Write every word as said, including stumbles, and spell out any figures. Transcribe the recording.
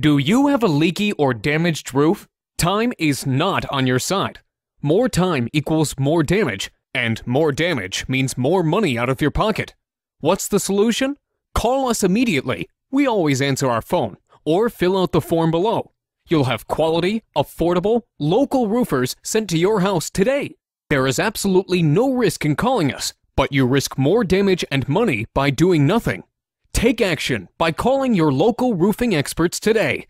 Do you have a leaky or damaged roof? Time is not on your side. More time equals more damage, and more damage means more money out of your pocket. What's the solution? Call us immediately. We always answer our phone, or fill out the form below. You'll have quality, affordable, local roofers sent to your house today. There is absolutely no risk in calling us, but you risk more damage and money by doing nothing. Take action by calling your local roofing experts today.